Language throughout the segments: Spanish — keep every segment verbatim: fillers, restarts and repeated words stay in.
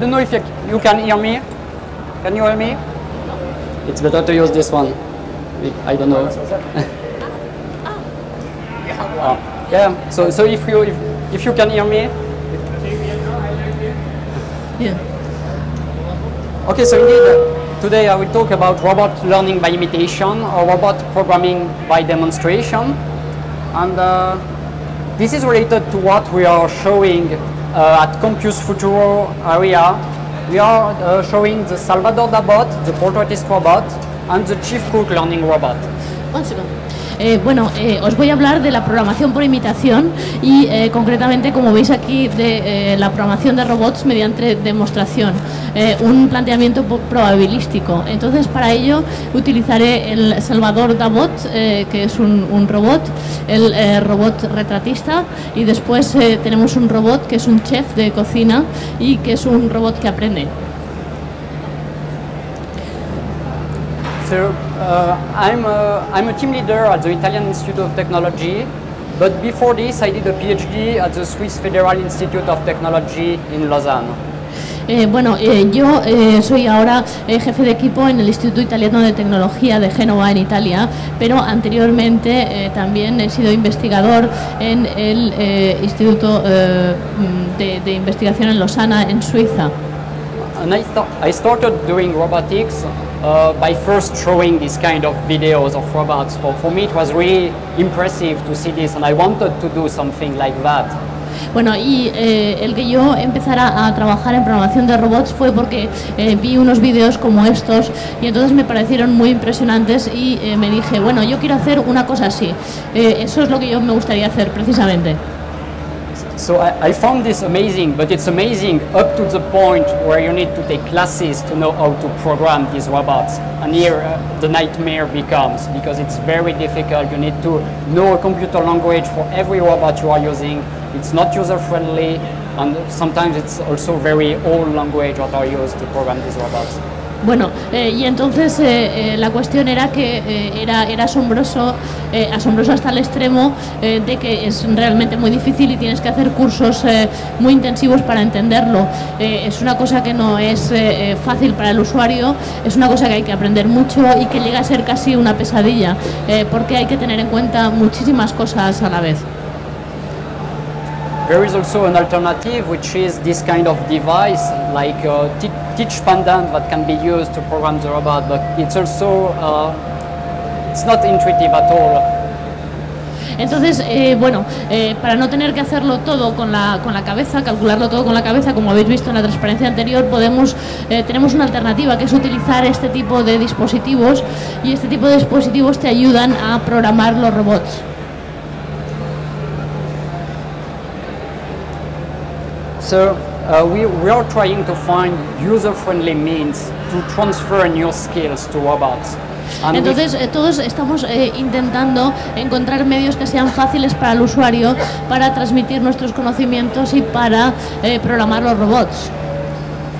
don't know if you, you can hear me. Can you hear me? It's better to use this one. I don't know. Oh. Yeah. So so if you if, if you can hear me. Yeah. Okay. So indeed, today I will talk about robot learning by imitation or robot programming by demonstration, and uh, this is related to what we are showing uh, at Campus Futuro area. We are uh, showing the Salvador Dabot, the portraitist robot, and the Chief Cook learning robot. One second. Eh, bueno, eh, os voy a hablar de la programación por imitación y eh, concretamente, como veis aquí, de eh, la programación de robots mediante demostración, eh, un planteamiento probabilístico. Entonces, para ello utilizaré el Salvador Dabot, eh, que es un, un robot, el eh, robot retratista, y después eh, tenemos un robot que es un chef de cocina y que es un robot que aprende. So uh, I'm, a, I'm a team leader at the Italian Institute of Technology, but before this I did a PhD at the Swiss Federal Institute of Technology in Lausanne. Eh, bueno, eh, yo eh, soy ahora eh, jefe de equipo en el Instituto Italiano de Tecnología de Génova, en Italia, pero anteriormente eh, también he sido investigador en el eh, Instituto eh, de, de Investigación en Lausanne, en Suiza. And I, st I started doing robotics uh, by first showing these kind of videos of robots. For, for me, it was really impressive to see this, and I wanted to do something like that. Bueno, y eh, el que yo empezara a trabajar en programación de robots fue porque eh, vi unos vídeos como estos y entonces me parecieron muy impresionantes y eh, me dije, bueno, yo quiero hacer una cosa así. Eh, eso es lo que yo me gustaría hacer precisamente. So I, I found this amazing, but it's amazing up to the point where you need to take classes to know how to program these robots. And here uh, the nightmare becomes, because it's very difficult. You need to know a computer language for every robot you are using. It's not user-friendly, and sometimes it's also very old language that are used to program these robots. Bueno, eh, y entonces eh, eh, la cuestión era que eh, era, era asombroso, eh, asombroso hasta el extremo eh, de que es realmente muy difícil y tienes que hacer cursos eh, muy intensivos para entenderlo. Eh, es una cosa que no es eh, fácil para el usuario, es una cosa que hay que aprender mucho y que llega a ser casi una pesadilla, eh, porque hay que tener en cuenta muchísimas cosas a la vez. There is also an alternative, which is this kind of device, like a teach pendant that can be used to program the robot, but it's also uh, it's not intuitive at all. Entonces, eh, bueno, eh, para no tener que hacerlo todo con la, con la cabeza, calcularlo todo con la cabeza, como habéis visto en la transparencia anterior, podemos, eh, tenemos una alternativa, que es utilizar este tipo de dispositivos, y este tipo de dispositivos te ayudan a programar los robots. So uh, we, we are trying to find user-friendly means to transfer new skills to robots. And Entonces eh, todos estamos eh, intentando encontrar medios que sean fáciles para el usuario para transmitir nuestros conocimientos y para eh, programar los robots.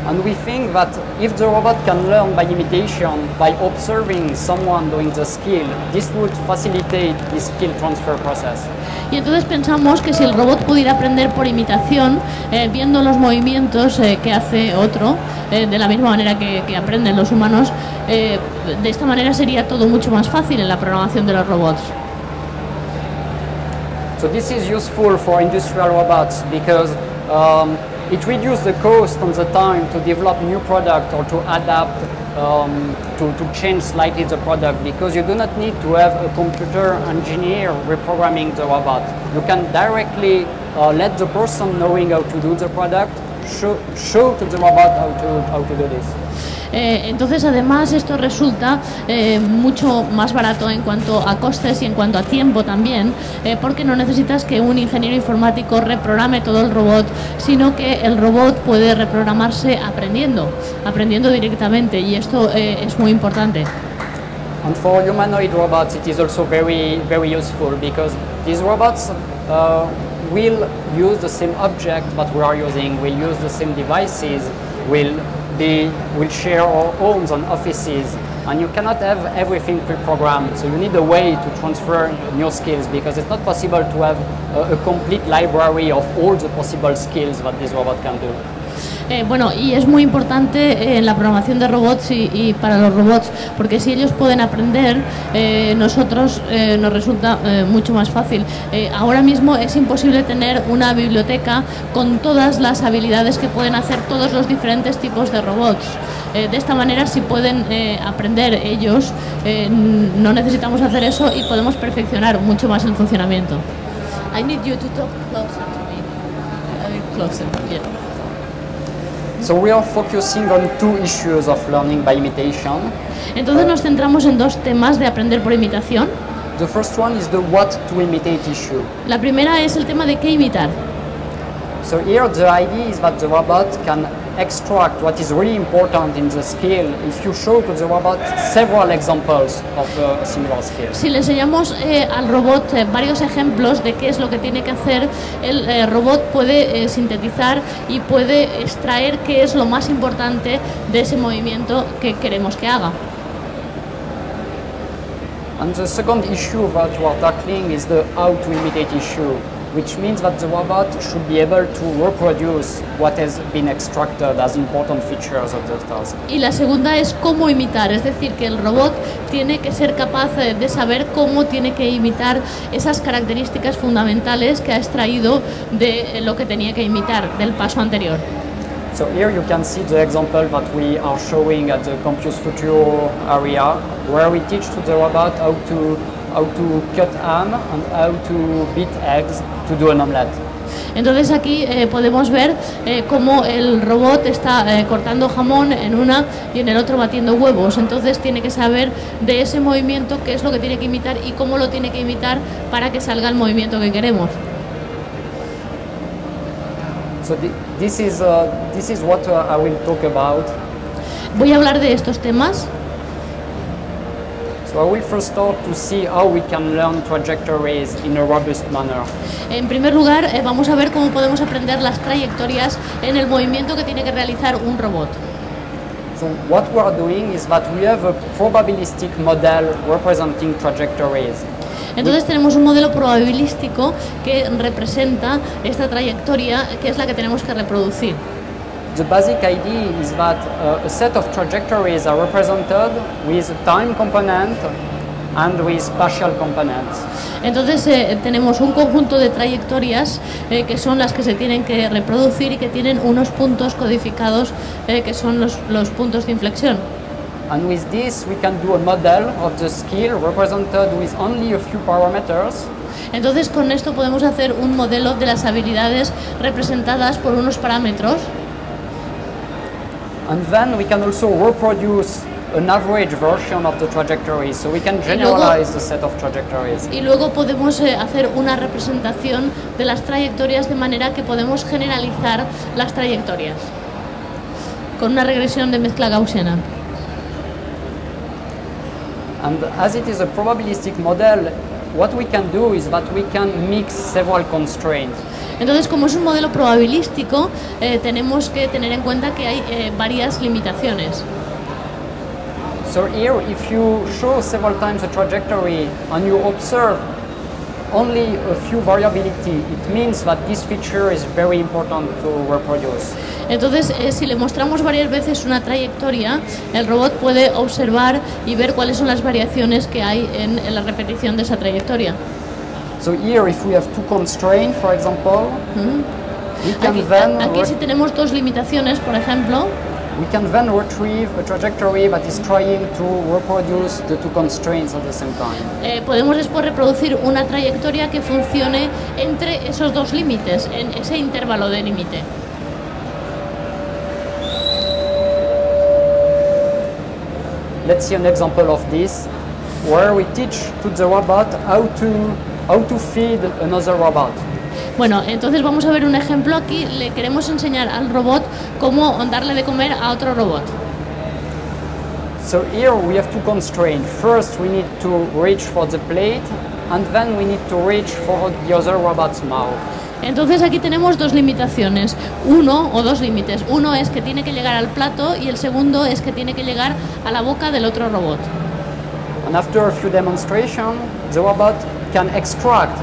And we think that if the robot can learn by imitation, by observing someone doing the skill, this would facilitate the skill transfer process. Y entonces pensamos que si el robot pudiera aprender por imitación, eh, viendo los movimientos eh, que hace otro, eh, de la misma manera que, que aprenden los humanos, eh, de esta manera sería todo mucho más fácil en la programación de los robots. So this is useful for industrial robots because um, it reduces the cost and the time to develop new product or to adapt, um, to, to change slightly the product, because you do not need to have a computer engineer reprogramming the robot. You can directly uh, let the person knowing how to do the product show, show to the robot how to, how to do this. Eh, entonces, además, esto resulta eh, mucho más barato en cuanto a costes y en cuanto a tiempo también, eh, porque no necesitas que un ingeniero informático reprograme todo el robot, sino que el robot puede reprogramarse aprendiendo, aprendiendo directamente, y esto eh, es muy importante. And for humanoid robots, it is also very, very useful because these robots uh, will use the same object that we are using, will use the same devices, will They will share our homes and offices, and you cannot have everything pre-programmed. So you need a way to transfer new skills, because it's not possible to have a, a complete library of all the possible skills that this robot can do. Eh, bueno, y es muy importante en eh, la programación de robots y, y para los robots, porque si ellos pueden aprender, eh, nosotros eh, nos resulta eh, mucho más fácil. Eh, ahora mismo es imposible tener una biblioteca con todas las habilidades que pueden hacer todos los diferentes tipos de robots. Eh, de esta manera, si pueden eh, aprender ellos, eh, no necesitamos hacer eso y podemos perfeccionar mucho más el funcionamiento. I need you to talk closer to me. Uh, closer, yeah. So we are focusing on two issues of learning by imitation. Entonces nos centramos en dos temas de aprender por imitación. The first one is the what to imitate issue. La primera es el tema de qué imitar. So here the idea is that the robot can extract what is really important in the skill if you show to the robot several examples of a similar skill. Si le enseñamos eh, al robot eh, varios ejemplos de qué es lo que tiene que hacer, el eh, robot puede eh, sintetizar y puede extraer qué es lo más importante de ese movimiento que queremos que haga. And the second issue that we are tackling is the how to imitate issue, which means that the robot should be able to reproduce what has been extracted as important features of the task. Y la segunda es cómo imitar, es decir, que el robot tiene que ser capaz de saber cómo tiene que imitar esas características fundamentales que ha extraído de lo que tenía que imitar del paso anterior. So here you can see the example that we are showing at the Campus Futuro area, where we teach to the robot how to how to cut ham and how to beat eggs to do an omelette. Entonces aquí eh, podemos ver eh, cómo el robot está eh, cortando jamón en una y en el otro batiendo huevos. Entonces tiene que saber de ese movimiento qué es lo que tiene que imitar y cómo lo tiene que imitar para que salga el movimiento que queremos. So th- this is uh, this is what uh, I will talk about. Voy a hablar de estos temas. So I will first start to see how we can learn trajectories in a robust manner. En primer lugar, eh, vamos a ver cómo podemos aprender las trayectorias en el movimiento que tiene que realizar un robot. So what we are doing is that we have a probabilistic model representing trajectories. Entonces tenemos un modelo probabilístico que representa esta trayectoria, que es la que tenemos que reproducir. The basic idea is that uh, a set of trajectories are represented with a time component and with spatial components. Entonces eh, tenemos un conjunto de trayectorias eh, que son las que se tienen que reproducir y que tienen unos puntos codificados eh, que son los, los puntos de inflexión. And with this we can do a model of the skill represented with only a few parameters. Entonces con esto podemos hacer un modelo de las habilidades representadas por unos parámetros. And then we can also reproduce an average version of the trajectory, so we can generalize the set of trajectories. Y luego podemos eh, hacer una representación de las trayectorias de manera que podemos generalizar las trayectorias con una regresión de mezcla gaussiana. And as it is a probabilistic model, what we can do is that we can mix several constraints. Entonces, como es un modelo probabilístico, eh, tenemos que tener en cuenta que hay eh, varias limitaciones. So here, if you show several times a trajectory and you observe only a few variability, it means that this feature is very important to reproduce. Entonces, eh, si le mostramos varias veces una trayectoria, el robot puede observar y ver cuáles son las variaciones que hay en, en la repetición de esa trayectoria. So here, if we have two constraints, for example, mm-hmm. we can aquí, then aquí si tenemos dos limitaciones, por ejemplo, we can then retrieve a trajectory that is trying to reproduce the two constraints at the same time. Eh, podemos después reproducir una trayectoria que funcione entre esos dos límites, en ese intervalo de límite. Let's see an example of this, where we teach to the robot how to how to feed another robot. Bueno, entonces vamos a ver un ejemplo aquí. Le queremos enseñar al robot cómo darle de comer a otro robot. So here we have two constraints. First, we need to reach for the plate, and then we need to reach for the other robot's mouth. Entonces aquí tenemos dos limitaciones, uno o dos límites. Uno es que tiene que llegar al plato y el segundo es que tiene que llegar a la boca del otro robot. And after a few demonstrations, the robot can extract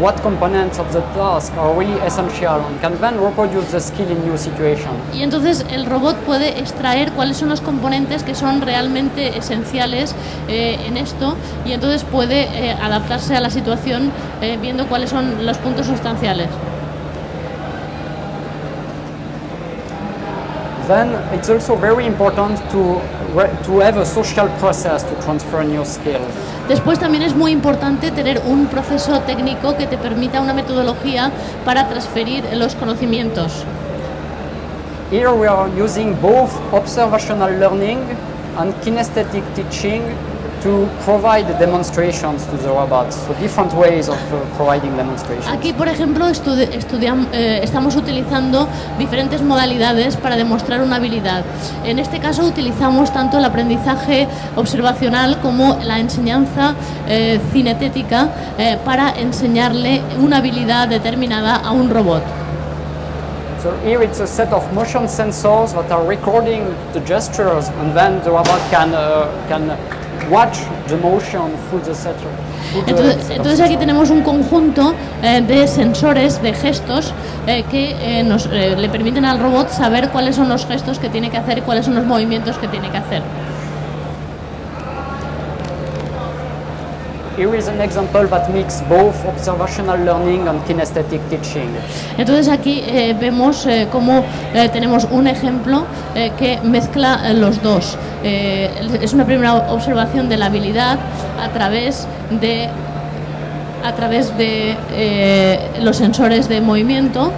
what components of the task are really essential and can then reproduce the skill in new situations. Y entonces el robot puede extraer cuáles son los componentes que son realmente esenciales eh, en esto, y entonces puede eh, adaptarse a la situación eh, viendo cuáles son los puntos sustanciales. Then it's also very important to, to have a social process to transfer new skills. Después también es muy importante tener un proceso técnico que te permita una metodología para transferir los conocimientos. Here we are using both observational learning and kinesthetic teaching to provide demonstrations to the robots, so different ways of uh, providing demonstrations. Aquí, por ejemplo, estudi estudiam eh, estamos utilizando diferentes modalidades para demostrar una habilidad. En este caso utilizamos tanto el aprendizaje observacional como la enseñanza eh, cinetética eh, para enseñarle una habilidad determinada a un robot. So here it's a set of motion sensors that are recording the gestures, and then the robot can uh, can watch the motion through the set of, through entonces, the entonces aquí tenemos un conjunto eh, de sensores, de gestos eh, que eh, nos, eh, le permiten al robot saber cuáles son los gestos que tiene que hacer y cuáles son los movimientos que tiene que hacer. Here is an example that mix both observational learning and kinesthetic teaching. Entonces aquí eh, vemos eh, cómo eh, tenemos un ejemplo eh, que mezcla los dos. Eh, es una primera observación de la habilidad a través de a través de eh, los sensores de movimiento,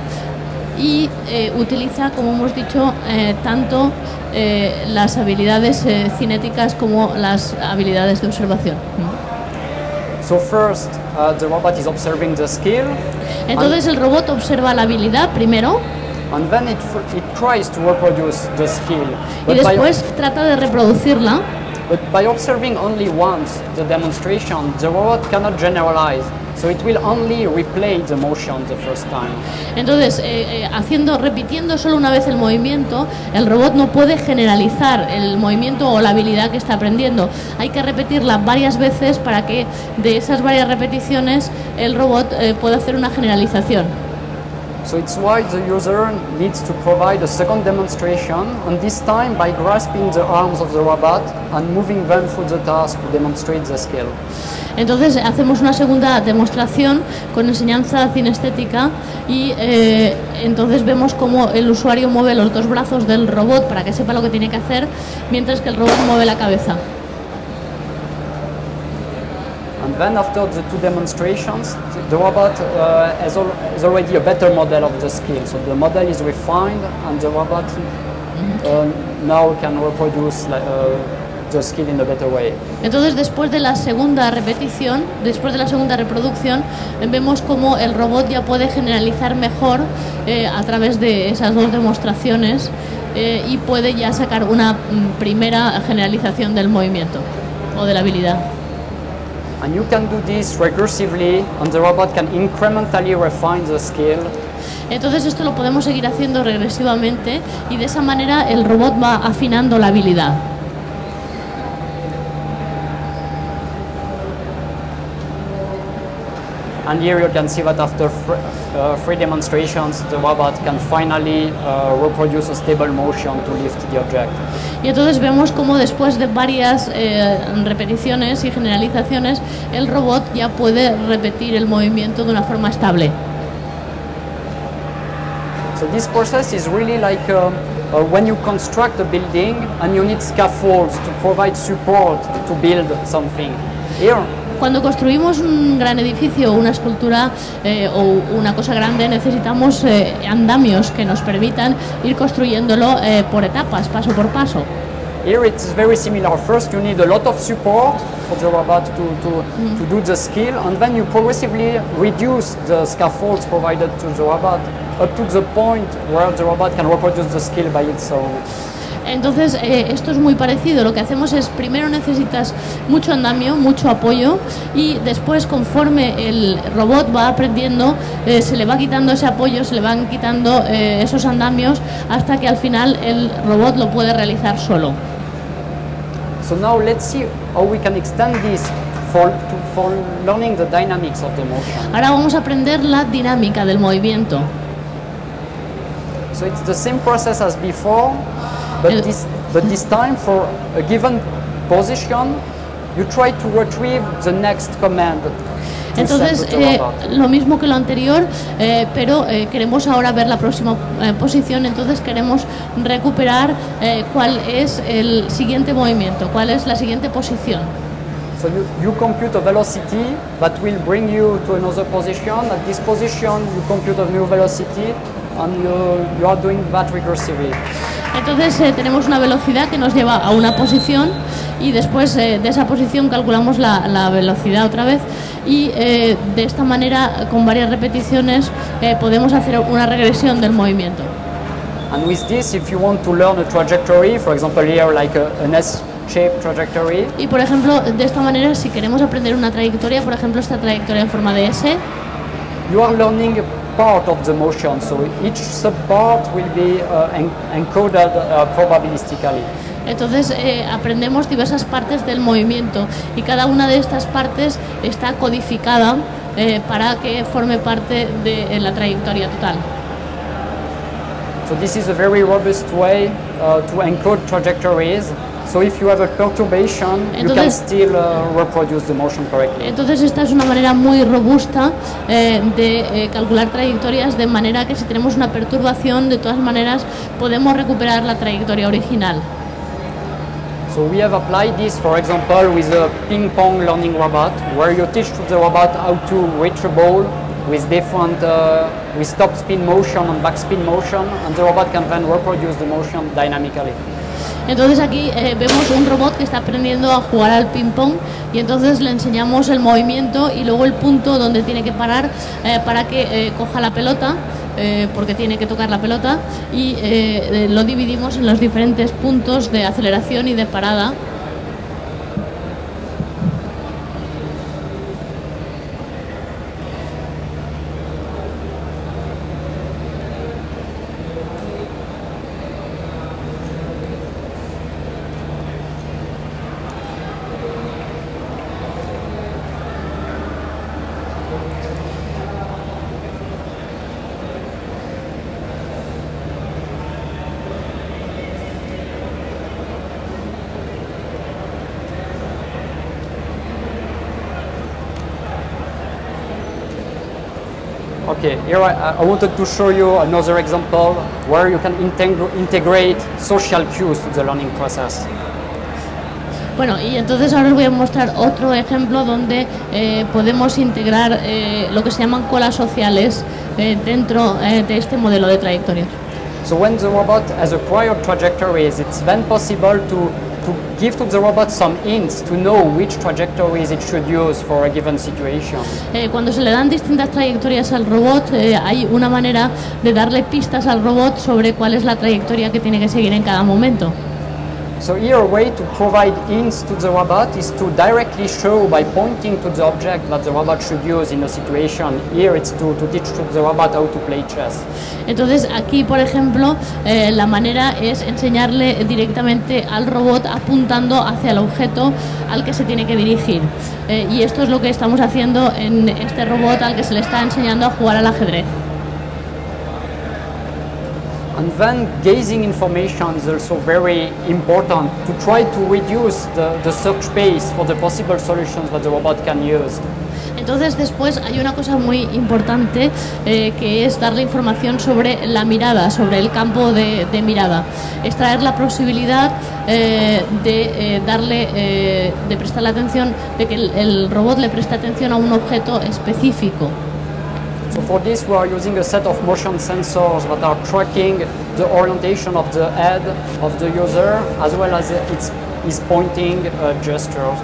y eh, utiliza, como hemos dicho, eh, tanto eh, las habilidades eh, cinéticas como las habilidades de observación. So first, uh, the robot is observing the skill. Entonces el robot observa la habilidad primero. And then it, it tries to reproduce the skill. Y después by, trata de reproducirla. But by observing only once the demonstration, the robot cannot generalize. So it will only replay the motion the first time. Entonces, eh, eh, haciendo, repitiendo solo una vez el movimiento, el robot no puede generalizar el movimiento o la habilidad que está aprendiendo. Hay que repetirla varias veces para que de esas varias repeticiones el robot eh, pueda hacer una generalización. So it's why the user needs to provide a second demonstration, and this time by grasping the arms of the robot and moving them through the task to demonstrate the skill. Entonces hacemos una segunda demostración con enseñanza cinestética, y eh, entonces vemos cómo el usuario mueve los dos brazos del robot para que sepa lo que tiene que hacer, mientras que el robot mueve la cabeza. And then after the two demonstrations, the robot uh, has, al has already a better model of the skill. So the model is refined, and the robot uh, now can reproduce uh, the skill in a better way. Entonces, después de la segunda repetición, después de la segunda reproducción, vemos cómo el robot ya puede generalizar mejor eh, a través de esas dos demostraciones eh, y puede ya sacar una primera generalización del movimiento o de la habilidad. And you can do this recursively, and the robot can incrementally refine the skill. Entonces esto lo podemos seguir haciendo regresivamente, y de esa manera el robot va afinando la habilidad. And here you can see that after uh, three demonstrations, the robot can finally uh, reproduce a stable motion to lift the object. Y entonces vemos cómo después de varias eh, repeticiones y generalizaciones, el robot ya puede repetir el movimiento de una forma estable. So this process is really like uh, uh, when you construct a building and you need scaffolds to provide support to build something. Here, cuando construimos un gran edificio, una escultura eh, o una cosa grande, necesitamos eh, andamios que nos permitan ir construyéndolo eh, por etapas, paso por paso. Here it's very similar. First you need a lot of support for the robot to, to, mm. to do the skill, and then you progressively reduce the scaffolds provided to the robot up to the point where the robot can reproduce the skill by itself. Entonces eh, esto es muy parecido. Lo que hacemos es, primero necesitas mucho andamio, mucho apoyo, y después, conforme el robot va aprendiendo, eh, se le va quitando ese apoyo, se le van quitando eh, esos andamios, hasta que al final el robot lo puede realizar solo. So now let's see how we can extend this for, to, for learning the dynamics of the motion. Ahora vamos a aprender la dinámica del movimiento. So it's the same process as before, but El, this but this time for a given position, you try to retrieve the next command. Entonces, eh, lo mismo que lo anterior, eh, pero eh, queremos ahora ver la próxima eh, posición, entonces queremos recuperar eh, cuál es el siguiente movimiento, cuál es la siguiente posición. So you, you compute a velocity that will bring you to another position. At this position, you compute a new velocity, and you, you are doing that recursively. Entonces eh, tenemos una velocidad que nos lleva a una posición y después eh, de esa posición calculamos la, la velocidad otra vez y eh, de esta manera, con varias repeticiones, eh, podemos hacer una regresión del movimiento. And with this, if you want to learn a trajectory, for example here like a, an S-shaped trajectory. Y por ejemplo, de esta manera, si queremos aprender una trayectoria, por ejemplo esta trayectoria en forma de S, you are learning part of the motion, so each subpart will be uh, encoded uh, probabilistically. Entonces eh, aprendemos diversas partes del movimiento y cada una de estas partes está codificada eh, para que forme parte de, de la trayectoria total. So this is a very robust way uh, to encode trajectories. So if you have a perturbation, entonces, you can still uh, reproduce the motion correctly. Entonces esta es una manera muy robusta eh, de eh, calcular trayectorias, de manera que si tenemos una perturbación, de todas maneras podemos recuperar la trayectoria original. So we have applied this, for example, with a ping-pong learning robot, where you teach the robot how to reach a ball with different uh, with stop spin motion and back spin motion, and the robot can then reproduce the motion dynamically. Entonces aquí eh, vemos un robot que está aprendiendo a jugar al ping-pong y entonces le enseñamos el movimiento y luego el punto donde tiene que parar eh, para que eh, coja la pelota, eh, porque tiene que tocar la pelota, y eh, lo dividimos en los diferentes puntos de aceleración y de parada. Okay, here I, I wanted to show you another example where you can integr integrate social cues to the learning process. Bueno, y entonces ahora os voy a mostrar otro ejemplo donde eh, podemos integrar eh, lo que se llaman colas sociales eh, dentro eh, de este modelo de trayectoria. So when the robot has acquired trajectories, it's then possible to to give to the robot some hints to know which trajectories it should use for a given situation. Eh, cuando se le dan distintas trayectorias al robot, eh, hay una manera de darle pistas al robot sobre cuál es la trayectoria que tiene que seguir en cada momento. So here a way to provide hints to the robot is to directly show by pointing to the object that the robot should use in a situation. Here it's to, to teach to the robot how to play chess. Entonces aquí, por ejemplo, eh, la manera es enseñarle directamente al robot apuntando hacia el objeto al que se tiene que dirigir. Eh, y esto es lo que estamos haciendo en este robot al que se le está enseñando a jugar al ajedrez. And then gazing information is also very important to try to reduce the, the search space for the possible solutions that the robot can use. Entonces después hay una cosa muy importante eh, que es darle información sobre la mirada, sobre el campo de, de mirada. Extraer la posibilidad eh, de eh, darle, eh, de prestarle atención, de que el, el robot le preste atención a un objeto específico. So for this we are using a set of motion sensors that are tracking the orientation of the head of the user as well as its, its pointing uh, gestures.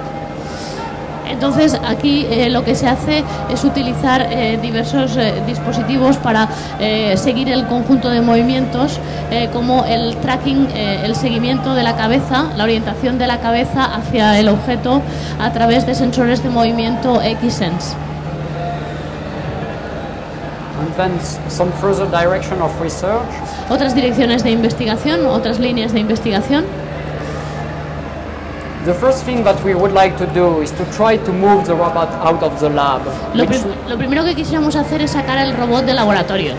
Entonces aquí eh, lo que se hace es utilizar eh, diversos eh, dispositivos para eh, seguir el conjunto de movimientos, eh, como el tracking, eh, el seguimiento de la cabeza, la orientación de la cabeza hacia el objeto a través de sensores de movimiento XSense. And then some further direction of research. Otras direcciones de investigación, otras líneas de investigación. The first thing that we would like to do is to try to move the robot out of the lab. Lo, which, prim- lo primero que quisiéramos hacer es sacar el robot del laboratorio.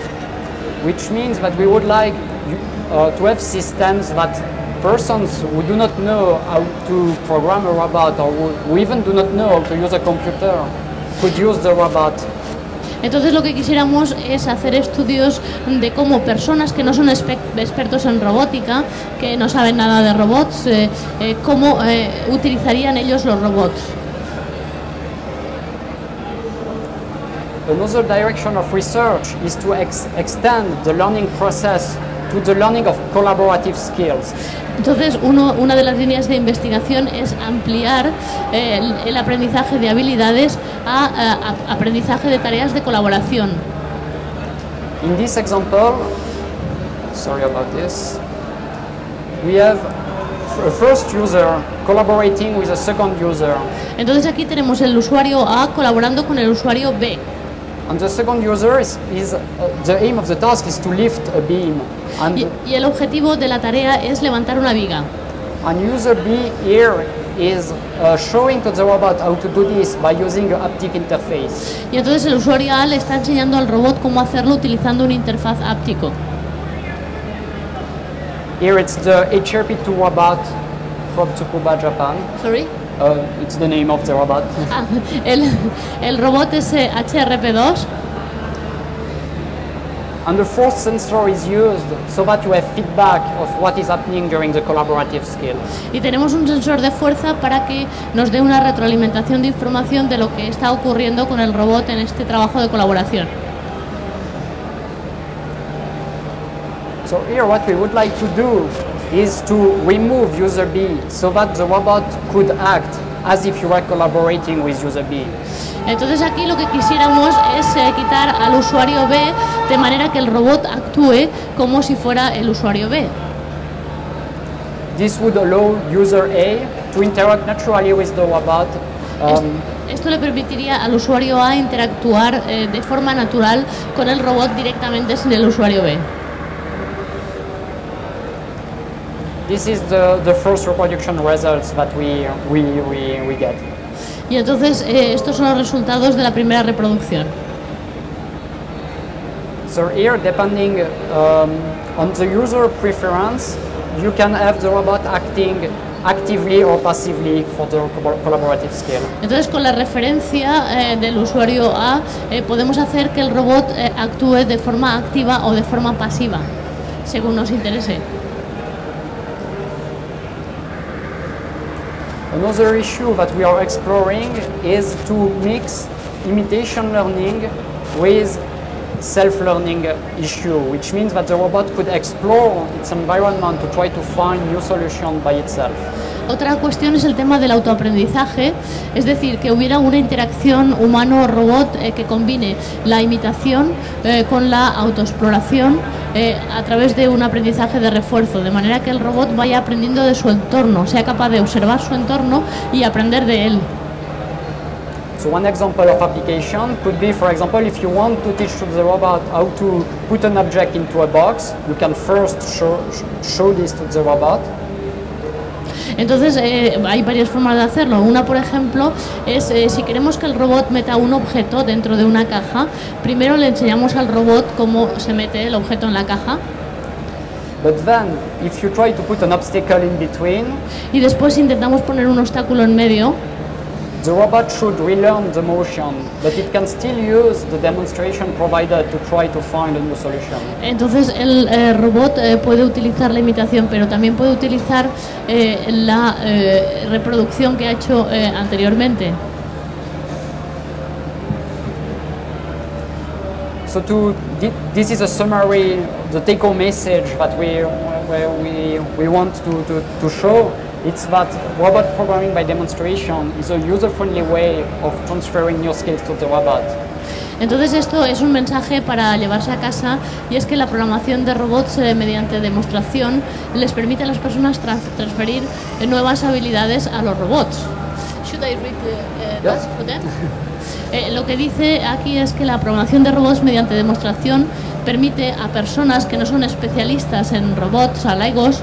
Which means that we would like uh, to have systems that persons who do not know how to program a robot or who even do not know how to use a computer could use the robot. Entonces lo que quisiéramos es hacer estudios de cómo personas que no son espe- expertos en robótica, que no saben nada de robots, eh, eh, cómo eh, utilizarían ellos los robots. Another direction of research is to ex- extend the learning process to the learning of collaborative skills. Entonces, uno, una de las líneas de investigación es ampliar eh, el, el aprendizaje de habilidades a, a, a aprendizaje de tareas de colaboración. In this example, sorry about this, we have a first user collaborating with a second user. Entonces aquí tenemos el usuario A colaborando con el usuario B. And the second user is, is uh, the aim of the task is to lift a beam. And y, y el objetivo de la tarea es levantar una viga. And user B here is uh, showing to the robot how to do this by using a haptic interface. Y entonces el usuario A le está enseñando al robot cómo hacerlo utilizando una interfaz háptico. Here it's the H R P two robot from Tsukuba, Japan. Sorry? Uh, it's the name of the robot. Ah, el, el robot es eh, H R P two. And the fourth sensor is used so that you have feedback of what is happening during the collaborative skill. Y tenemos un sensor de fuerza para que nos dé una retroalimentación de información de lo que está ocurriendo con el robot en este trabajo de colaboración. So here what we would like to do is to remove user B so that the robot could act as if you were collaborating with user B. Entonces aquí lo que quisiéramos es eh, quitar al usuario B de manera que el robot actúe como si fuera el usuario B. This would allow user A to interact naturally with the robot. Um, Esto le permitiría al usuario A interactuar eh, de forma natural con el robot directamente sin el usuario B. This is the, the first reproduction results that we, we, we, we get. Y entonces eh, estos son los resultados de la primera reproducción. So here, depending um, on the user preference, you can have the robot acting actively or passively for the collaborative skill. Entonces con la referencia eh, del usuario A eh, podemos hacer que el robot eh, actúe de forma activa o de forma pasiva, según nos interese. Another issue that we are exploring is to mix imitation learning with self-learning issue, which means that the robot could explore its environment to try to find new solutions by itself. Otra cuestión es el tema del autoaprendizaje, es decir, que hubiera una interacción humano-robot eh, que combine la imitación eh, con la autoexploración eh, a través de un aprendizaje de refuerzo, de manera que el robot vaya aprendiendo de su entorno, sea capaz de observar su entorno y aprender de él. So one example of application could be, for example, if you want to teach the robot how to put an object into a box, you can first show, show this to the robot. Entonces eh, hay varias formas de hacerlo. Una, por ejemplo, es eh, si queremos que el robot meta un objeto dentro de una caja, primero le enseñamos al robot cómo se mete el objeto en la caja. But then, if you try to put an obstacle in between, y después intentamos poner un obstáculo en medio. The robot should relearn the motion, but it can still use the demonstration provided to try to find a new solution. Entonces el eh, robot eh, puede utilizar la imitación, pero también puede utilizar eh, la eh, reproducción que ha hecho eh, anteriormente. So to this is a summary, the take-home message that we we we want to to, to show. It's that robot programming by demonstration is a user-friendly way of transferring new skills to the robot. Entonces esto es un mensaje para llevarse a casa, y es que la programación de robots eh, mediante demostración les permite a las personas tra- transferir eh, nuevas habilidades a los robots. Should I read the, uh, yeah. that for them? eh, lo que dice aquí es que la programación de robots mediante demostración permite a personas que no son especialistas en robots, a laicos,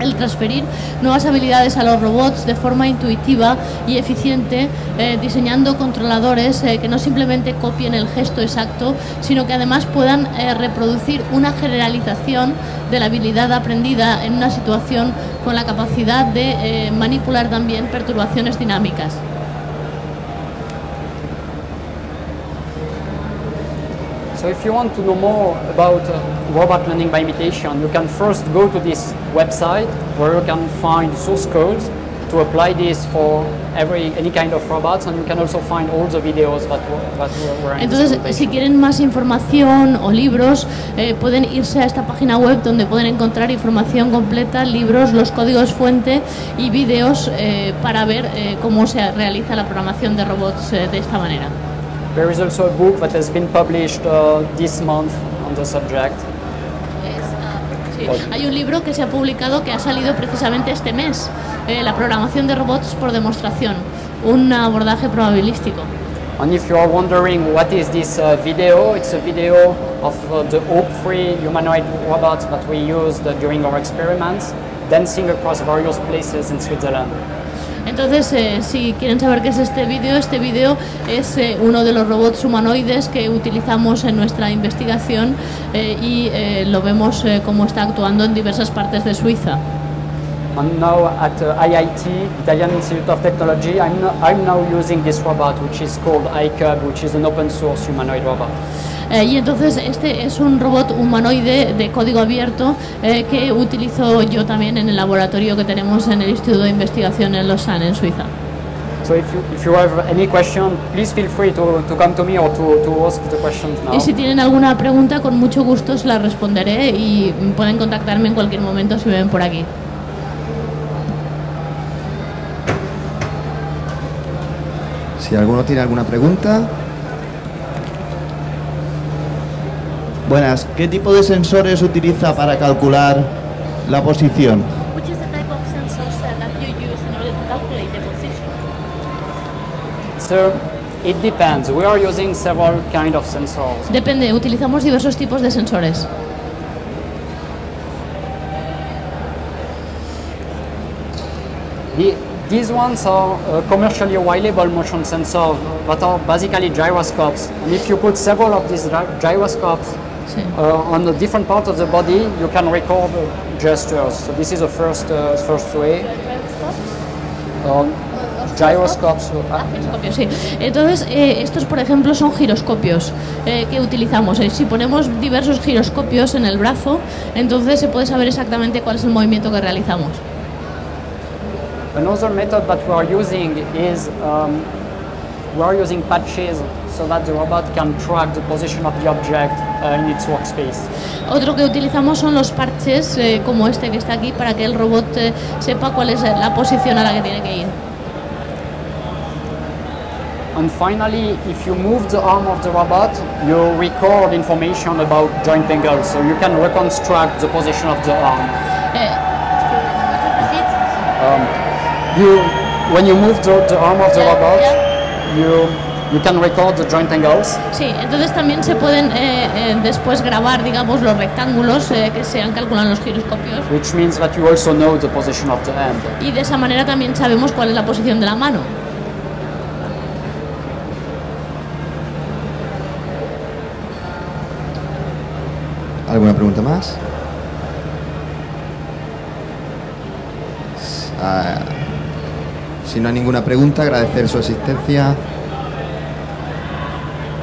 el transferir nuevas habilidades a los robots de forma intuitiva y eficiente, eh, diseñando controladores eh, que no simplemente copien el gesto exacto, sino que además puedan eh, reproducir una generalización de la habilidad aprendida en una situación con la capacidad de eh, manipular también perturbaciones dinámicas. So if you want to know more about uh, robot learning by imitation, you can first go to this website where you can find source codes to apply this for every any kind of robots, and you can also find all the videos that were, that were in this presentation. Entonces, si quieren más información o libros, eh, pueden irse a esta página web donde pueden encontrar información completa, libros, los códigos fuente y videos eh, para ver eh, cómo se realiza la programación de robots eh, de esta manera. There is also a book that has been published uh, this month on the subject. Sí. Hay un libro que se ha publicado, que ha salido precisamente este mes, eh, la programación de robots por demostración, un abordaje probabilístico. And if you are wondering what is this uh, video, it's a video of uh, the hope-free humanoid robots that we used uh, during our experiments, dancing across various places in Switzerland. Entonces, eh, si quieren saber qué es este vídeo, este vídeo es eh, uno de los robots humanoides que utilizamos en nuestra investigación eh, y eh, lo vemos eh, cómo está actuando en diversas partes de Suiza. And now at uh, I I T, Italian Institute of Technology, I'm, no, I'm now using this robot, which is called iCub, which is an open source humanoid robot. Eh, y entonces este es un robot humanoide de código abierto eh, que utilizo yo también en el laboratorio que tenemos en el Instituto de Investigación en Lausanne, en Suiza. So if you, if you have any question, please feel free to, to come to me or to, to ask the questions now. Y si tienen alguna pregunta, con mucho gusto se la responderé y pueden contactarme en cualquier momento si me ven por aquí. Si alguno tiene alguna pregunta. Buenas, ¿qué tipo de sensores utiliza para calcular la posición? Which is the type of sensors that you use in order to calculate the position? So, it depends. We are using several kind of sensors. Depende, utilizamos diversos tipos de sensores. The, these ones are uh, commercially available motion sensors that are basically gyroscopes. And if you put several of these gy- gyroscopes Sí. Uh, on the different parts of the body, you can record uh, gestures. So this is the first uh, first way. Um, gyroscopes. Ah, giroscopios, sí. Entonces eh, estos, por ejemplo, son giroscopios eh, que utilizamos. Eh, si ponemos diversos giroscopios en el brazo, entonces se puede saber exactamente cuál es el movimiento que realizamos. Another method that we are using is um, we are using patches so that the robot can track the position of the object uh, in its workspace. Otro que utilizamos son los parches eh, como este que está aquí para que el robot eh, sepa cuál es la posición a la que tiene que ir. And finally, if you move the arm of the robot, you record information about joint angles, so you can reconstruct the position of the arm. Eh, um, you, when you move the, the arm of the yeah, robot, yeah. you You can record the joint angles. Sí, entonces también se pueden eh, eh, después grabar, digamos, los rectángulos eh, que se han calculado en los giroscopios. Which means that you also know the position of the hand. Y de esa manera también sabemos cuál es la posición de la mano. ¿Alguna pregunta más? Ah, si no hay ninguna pregunta, agradecer su asistencia.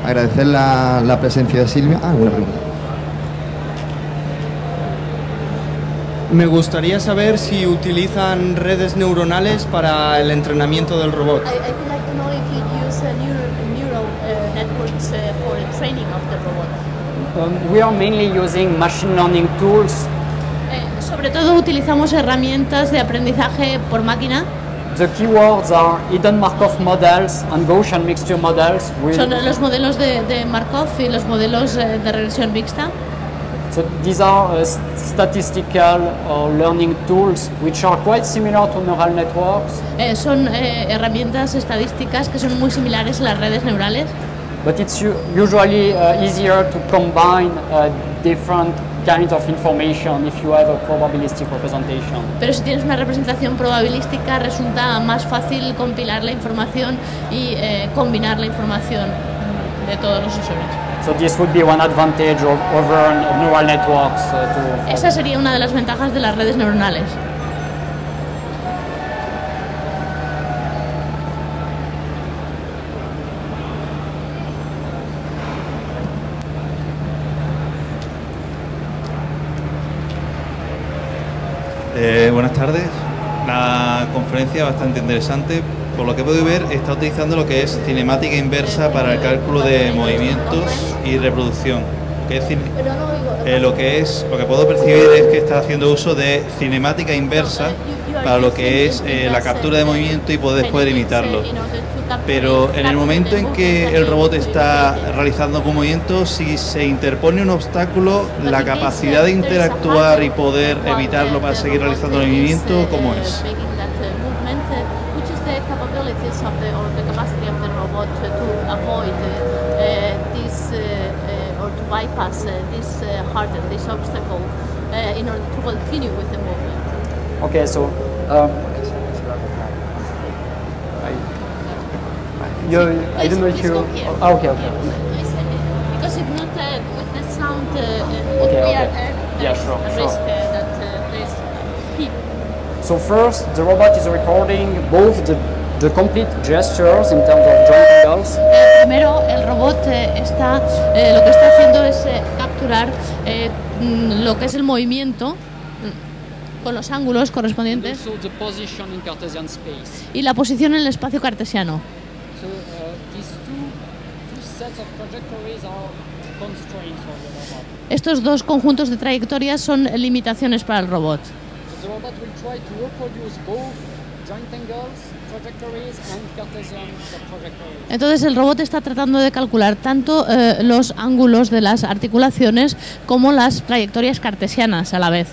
Agradecer la, la presencia de Silvia. Ah, una pregunta. Me gustaría saber si utilizan redes neuronales para el entrenamiento del robot. We are mainly using machine learning tools. Eh, sobre todo utilizamos herramientas de aprendizaje por máquina. The keywords are hidden Markov models and Gaussian mixture models. Son los modelos de, de Markov y los modelos eh, de regresión mixta. So these are uh, statistical uh, learning tools which are quite similar to neural networks. Eh, son eh, herramientas estadísticas que son muy similares a las redes neurales. But it's usually uh, easier to combine uh, different kinds of information if you have a probabilistic representation. Pero si tienes una representación probabilística, resulta más fácil compilar la información y eh, combinar la información de todos los usuarios. So this would be one advantage of over neural networks. Uh, to... Esa sería una de las ventajas de las redes neuronales. Eh, buenas tardes. La conferencia bastante interesante. Por lo que puedo ver, está utilizando lo que es cinemática inversa para el cálculo de movimientos y reproducción. Que es, eh, lo que es, lo que puedo percibir es que está haciendo uso de cinemática inversa para lo que es eh, la captura de movimiento y poder después imitarlo. Pero en el momento en que el robot está realizando un movimiento, si se interpone un obstáculo, la capacidad de interactuar y poder evitarlo para seguir realizando el movimiento, ¿cómo es? Bypass uh, this uh, hurdle, this obstacle, uh, in order to continue with the movement. Okay, so um, I, you, I don't know if you. Oh, okay, okay. Because if not, uh, with the sound, uh, uh, okay, we okay. are uh, yeah, sure, a risk sure. uh, that uh, there is people. So first, the robot is recording both the the complete gestures in terms of joint angles. Primero, el robot eh, está, eh, lo que está haciendo es eh, capturar eh, lo que es el movimiento con los ángulos correspondientes y la posición en el espacio cartesiano. So, uh, these two, two sets of trajectories are constraints for the robot. Estos dos conjuntos de trayectorias son limitaciones para el robot. So the robot will try to reproduce both joint angles. Entonces el robot está tratando de calcular tanto eh, los ángulos de las articulaciones como las trayectorias cartesianas a la vez.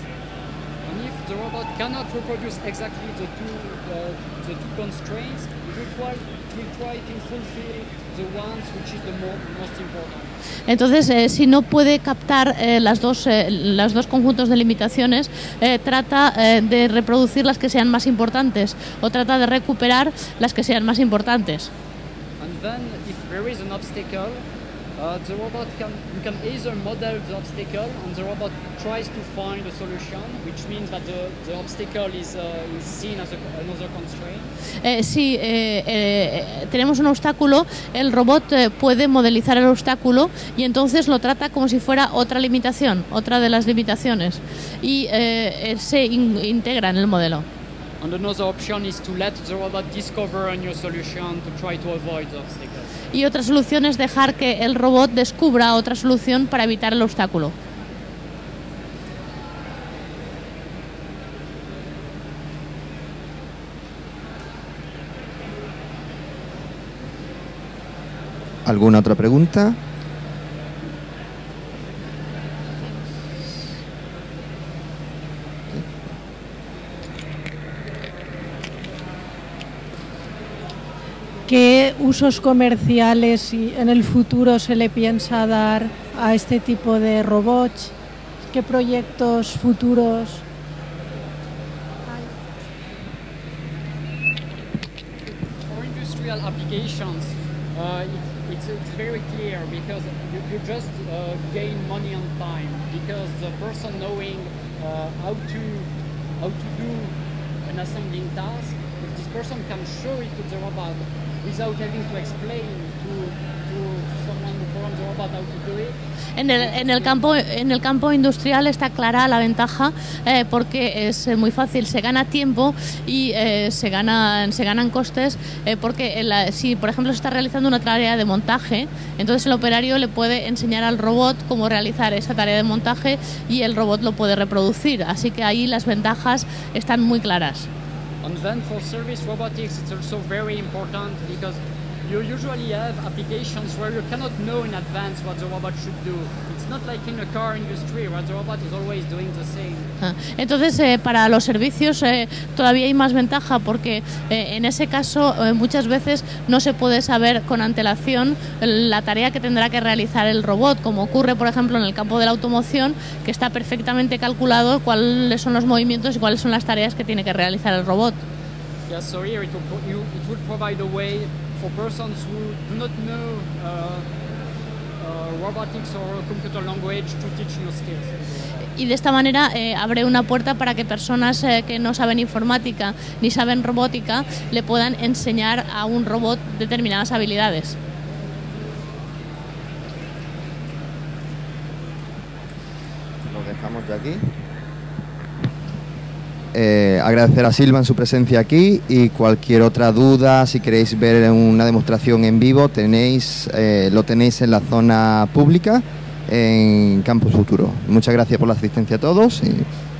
Entonces, eh, si no puede captar eh, las dos, eh, los dos conjuntos de limitaciones, eh, trata eh, de reproducir las que sean más importantes o trata de recuperar las que sean más importantes. Eh, si eh, eh, tenemos un obstáculo, el robot eh, puede modelizar el obstáculo y entonces lo trata como si fuera otra limitación, otra de las limitaciones, y eh, se in- integra en el modelo. Y otra solución es dejar que el robot descubra otra solución para evitar el obstáculo. ¿Alguna otra pregunta? ¿Qué usos comerciales en el futuro se le piensa dar a este tipo de robots? ¿Qué proyectos futuros? For industrial applications, uh, it, it's, it's very clear because you, you just uh, gain money and time because the person knowing uh, how to how to do an assembling task, if this person can show it to the robot without having to explain to, to someone who forms the robot how to do it. En el, en el campo, en el campo industrial está clara la ventaja eh, porque es muy fácil, se gana tiempo y eh, se ganan, se ganan costes eh, porque en la, si por ejemplo se está realizando una tarea de montaje, entonces el operario le puede enseñar al robot cómo realizar esa tarea de montaje y el robot lo puede reproducir, así que ahí las ventajas están muy claras. And then for service robotics, it's also very important because you usually have applications where you cannot know in advance what the robot should do. It's not like in the car industry where the robot is always doing the same. Entonces, eh, para los servicios eh, todavía hay más ventaja porque eh, en ese caso eh, muchas veces no se puede saber con antelación la tarea que tendrá que realizar el robot, como ocurre, por ejemplo, en el campo de la automoción, que está perfectamente calculado cuáles son los movimientos y cuáles son las tareas que tiene que realizar el robot. Yeah, so here it will, pro- you, it will provide a way for persons who do not know uh, uh, robotics or computer language to teach new skills. Y de esta manera eh, abre una puerta para que personas eh, que no saben informática ni saben robótica le puedan enseñar a un robot determinadas habilidades. Lo dejamos de aquí. Eh, agradecer a Silva en su presencia aquí, y cualquier otra duda, si queréis ver una demostración en vivo, tenéis eh, lo tenéis en la zona pública en Campus Futuro. Muchas gracias por la asistencia a todos. Y...